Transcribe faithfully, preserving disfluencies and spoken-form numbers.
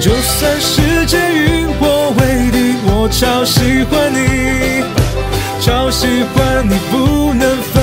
就算世界云波为敌，我超喜欢你，超喜欢你，不能分。